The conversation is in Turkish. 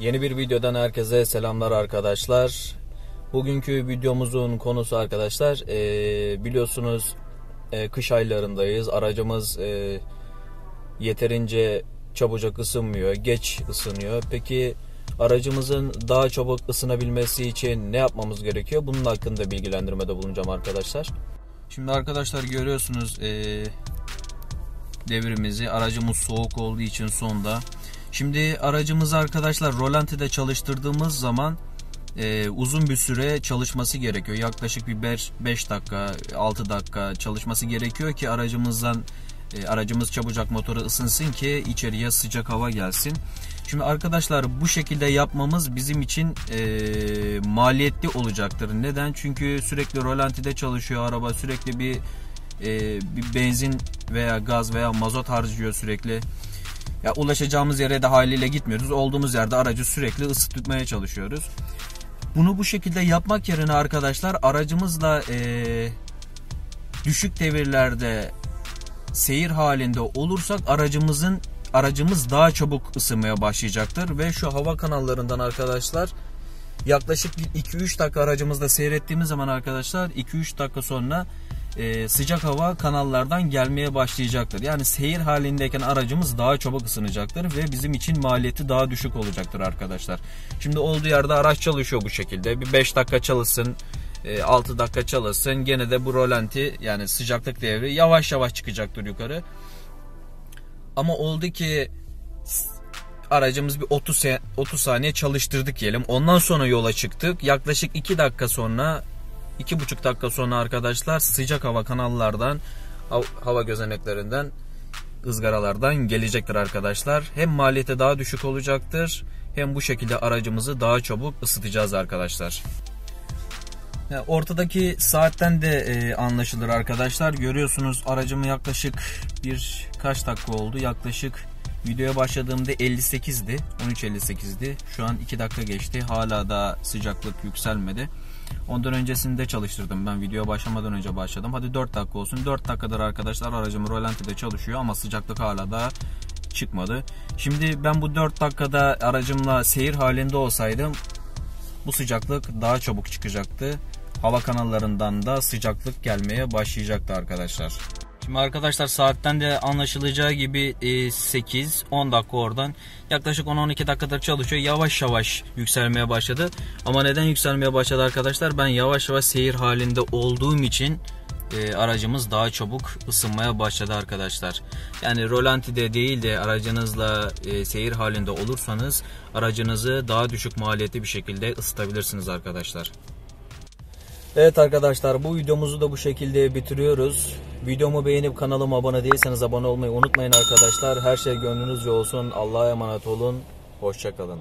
Yeni bir videodan herkese selamlar arkadaşlar. Bugünkü videomuzun konusu arkadaşlar biliyorsunuz kış aylarındayız. Aracımız yeterince çabucak ısınmıyor, geç ısınıyor. Peki aracımızın daha çabuk ısınabilmesi için ne yapmamız gerekiyor? Bunun hakkında bilgilendirmede bulunacağım arkadaşlar. Şimdi arkadaşlar görüyorsunuz devrimizi. Aracımız soğuk olduğu için sonda. Şimdi aracımızı arkadaşlar rolantide çalıştırdığımız zaman uzun bir süre çalışması gerekiyor. Yaklaşık bir 5 dakika 6 dakika çalışması gerekiyor ki aracımız çabucak motoru ısınsın ki içeriye sıcak hava gelsin. Şimdi arkadaşlar bu şekilde yapmamız bizim için maliyetli olacaktır. Neden? Çünkü sürekli rolantide çalışıyor araba, sürekli bir benzin veya gaz veya mazot harcıyor sürekli. Ya ulaşacağımız yere de haliyle gitmiyoruz. Olduğumuz yerde aracı sürekli ısıtmaya çalışıyoruz. Bunu bu şekilde yapmak yerine arkadaşlar aracımızla düşük devirlerde seyir halinde olursak aracımız daha çabuk ısınmaya başlayacaktır. Ve şu hava kanallarından arkadaşlar yaklaşık 2-3 dakika aracımızda seyrettiğimiz zaman arkadaşlar 2-3 dakika sonra sıcak hava kanallardan gelmeye başlayacaktır. Yani seyir halindeyken aracımız daha çabuk ısınacaktır ve bizim için maliyeti daha düşük olacaktır arkadaşlar. Şimdi olduğu yerde araç çalışıyor bu şekilde. Bir 5 dakika çalışsın, 6 dakika çalışsın. Gene de bu rolanti yani sıcaklık devri yavaş yavaş çıkacaktır yukarı. Ama oldu ki aracımız bir 30 saniye çalıştırdık diyelim. Ondan sonra yola çıktık. Yaklaşık 2,5 dakika sonra arkadaşlar sıcak hava kanallardan, hava gözeneklerinden, ızgaralardan gelecektir arkadaşlar. Hem maliyeti daha düşük olacaktır hem bu şekilde aracımızı daha çabuk ısıtacağız arkadaşlar. Ortadaki saatten de anlaşılır arkadaşlar. Görüyorsunuz aracımı yaklaşık kaç dakika oldu? Yaklaşık videoya başladığımda 58'di. 13.58'di. Şu an 2 dakika geçti. Hala da sıcaklık yükselmedi. Ondan öncesinde çalıştırdım. Ben videoya başlamadan önce başladım. Hadi 4 dakika olsun. 4 dakikadır arkadaşlar aracım rolantide çalışıyor ama sıcaklık hala da çıkmadı. Şimdi ben bu 4 dakikada aracımla seyir halinde olsaydım bu sıcaklık daha çabuk çıkacaktı. Hava kanallarından da sıcaklık gelmeye başlayacaktı arkadaşlar. Şimdi arkadaşlar saatten de anlaşılacağı gibi 8-10 dakika oradan yaklaşık 10-12 dakikadır çalışıyor. Yavaş yavaş yükselmeye başladı. Ama neden yükselmeye başladı arkadaşlar? Ben yavaş yavaş seyir halinde olduğum için aracımız daha çabuk ısınmaya başladı arkadaşlar. Yani rolantide değil de aracınızla seyir halinde olursanız aracınızı daha düşük maliyetli bir şekilde ısıtabilirsiniz arkadaşlar. Evet arkadaşlar bu videomuzu da bu şekilde bitiriyoruz. Videomu beğenip kanalıma abone değilseniz abone olmayı unutmayın arkadaşlar. Her şey gönlünüzce olsun. Allah'a emanet olun. Hoşça kalın.